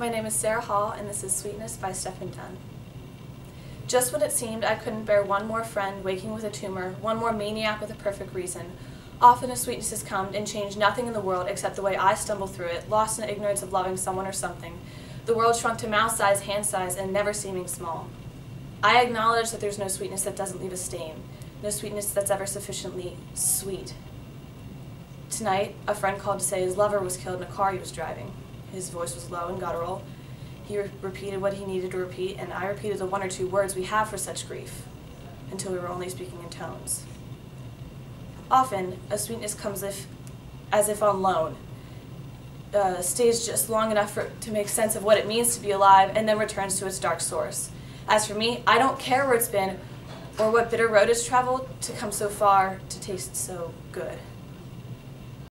My name is Sarah Hall, and this is Sweetness by Stephen Dunn. Just when it seemed I couldn't bear one more friend waking with a tumor, one more maniac with a perfect reason, often a sweetness has come and changed nothing in the world except the way I stumbled through it, lost in ignorance of loving someone or something. The world shrunk to mouse size, hand size, and never seeming small. I acknowledge that there's no sweetness that doesn't leave a stain, no sweetness that's ever sufficiently sweet. Tonight, a friend called to say his lover was killed in a car he was driving. His voice was low and guttural. He repeated what he needed to repeat, and I repeated the one or two words we have for such grief, until we were only speaking in tones. Often, a sweetness comes as if on loan, stays just long enough to make sense of what it means to be alive, and then returns to its dark source. As for me, I don't care where it's been or what bitter road it's traveled to come so far to taste so good.